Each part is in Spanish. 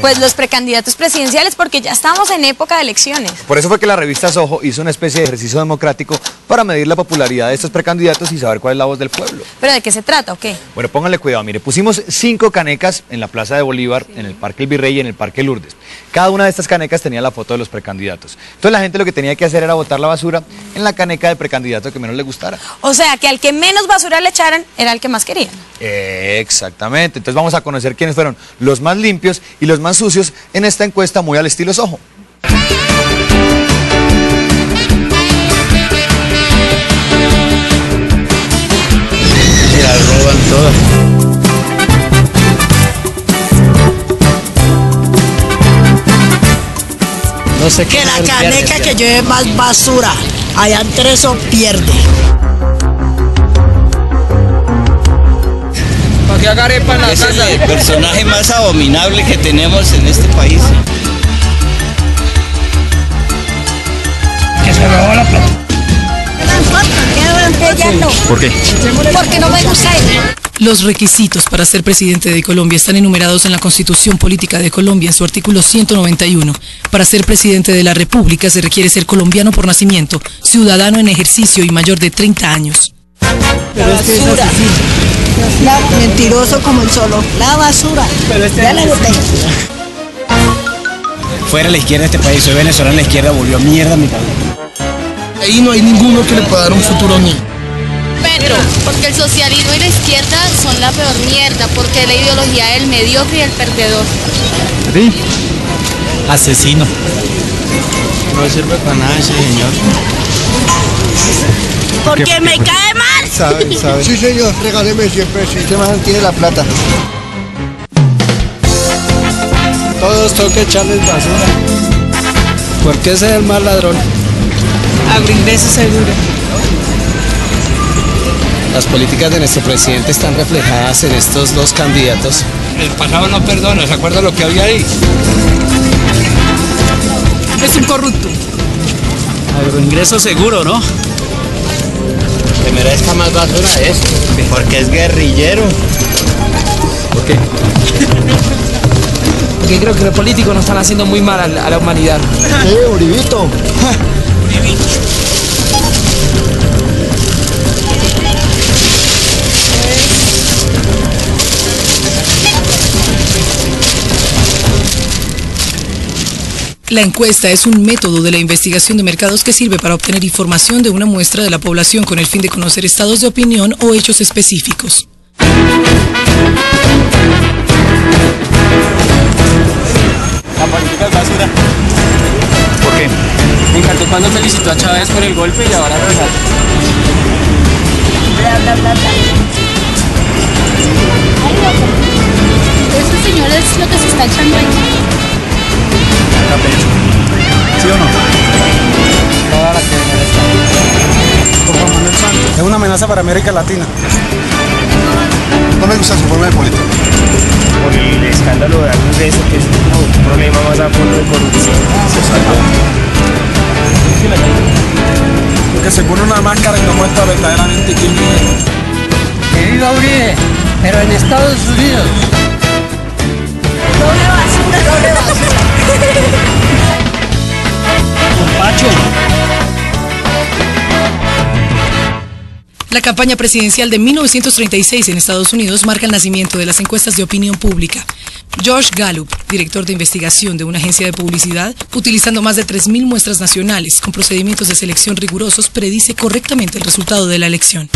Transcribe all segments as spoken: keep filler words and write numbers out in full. Pues los precandidatos presidenciales, porque ya estamos en época de elecciones. Por eso fue que la revista SoHo hizo una especie de ejercicio democrático para medir la popularidad de estos precandidatos y saber cuál es la voz del pueblo. ¿Pero de qué se trata o qué? Bueno, pónganle cuidado, mire, pusimos cinco canecas en la Plaza de Bolívar, sí, en el Parque El Virrey y en el Parque Lourdes. Cada una de estas canecas tenía la foto de los precandidatos. Entonces la gente lo que tenía que hacer era botar la basura en la caneca del precandidato que menos le gustara. O sea, que al que menos basura le echaran era el que más querían. Eh, exactamente. Entonces vamos a conocer quiénes fueron los más limpios y los más sucios en esta encuesta muy al estilo SoHo. Y la roban todas. No sé qué. Que la caneca que lleve más basura, allá entre eso pierde. Es el personaje más abominable que tenemos en este país. Que se robó la plata. ¿Por qué? Porque no me gusta él. Los requisitos para ser presidente de Colombia están enumerados en la Constitución Política de Colombia, en su artículo ciento noventa y uno. Para ser presidente de la República se requiere ser colombiano por nacimiento, ciudadano en ejercicio y mayor de treinta años. Pero es que es asesino. La, mentiroso como el solo, la basura, pero este ya la boté. Fuera la izquierda de este país, soy venezolano, la izquierda volvió mierda mi padre. Ahí no hay ninguno que le pueda dar un futuro ni. Pero, porque el socialismo y la izquierda son la peor mierda, porque es la ideología del mediocre y el perdedor. ¿Sí? Asesino. No sirve para nada ese señor. Porque ¿Qué, me qué, cae mal. Sabe, sabe. Sí, señor, regáleme siempre. Si usted más tiene la plata. Todos toca echarles basura. Porque ese es el mal ladrón. Agroingreso seguro. Las políticas de nuestro presidente están reflejadas en estos dos candidatos. El pasado no perdona, ¿se acuerda lo que había ahí? Es un corrupto. Agroingreso seguro, ¿no? Que merezca más basura es, porque es guerrillero. ¿Por qué? Porque creo que los políticos nos están haciendo muy mal a la, a la humanidad. ¡Eh, Uribito! Uribito. La encuesta es un método de la investigación de mercados que sirve para obtener información de una muestra de la población con el fin de conocer estados de opinión o hechos específicos. La política es basura. ¿Por qué? Me encantó cuando felicitó a Chávez por el golpe y ahora resalta. Ese señor es lo que se está echando ahí. ¿Sí o no? Toda la que viene está. Por Juan Manuel Santos. Es una amenaza para América Latina. No me gusta su forma de política. Por el escándalo de Agroingreso, que es un problema más a fondo de corrupción. Se salva. Porque se pone una máscara y no muestra verdaderamente quién vive. Que viva Uribe, pero en Estados Unidos. Doble basura, doble basura. La campaña presidencial de mil novecientos treinta y seis en Estados Unidos marca el nacimiento de las encuestas de opinión pública. George Gallup, director de investigación de una agencia de publicidad, utilizando más de tres mil muestras nacionales con procedimientos de selección rigurosos, predice correctamente el resultado de la elección.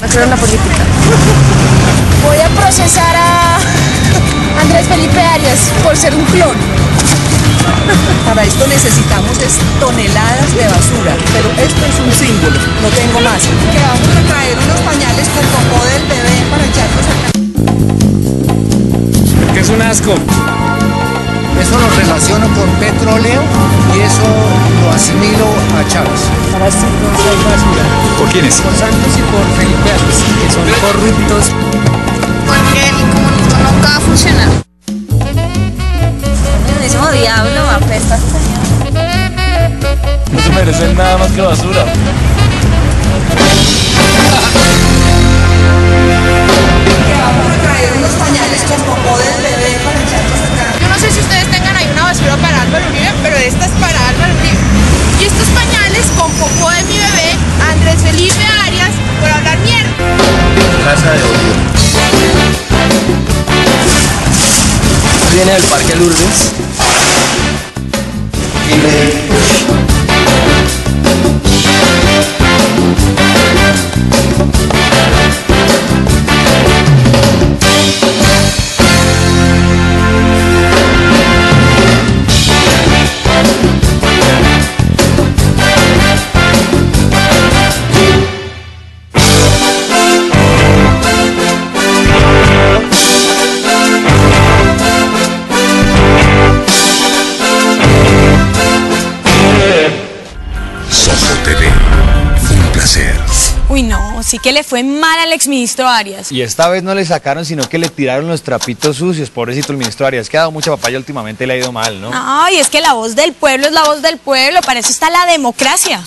No creo en la política. Voy a procesar a Andrés Felipe Arias por ser un clon. Para esto necesitamos es toneladas de basura, pero esto es un símbolo, no tengo más. Que vamos a traer unos pañales con popó del bebé para echarlos acá. Porque es un asco. Eso lo relaciono con petróleo y eso lo asimilo a Chávez. Para esto no hay basura. ¿Por quiénes? Por Santos y por Felipe Arias, que son corruptos. Porque el comunismo nunca va a funcionar. El mismo diablo apesta a este señor. No se merecen nada más que basura. del Parque Lourdes. Uy, no, sí que le fue mal al exministro Arias. Y esta vez no le sacaron, sino que le tiraron los trapitos sucios, pobrecito el ministro Arias, que ha dado mucha papaya últimamente, le ha ido mal, ¿no? Ay, es que la voz del pueblo es la voz del pueblo, para eso está la democracia.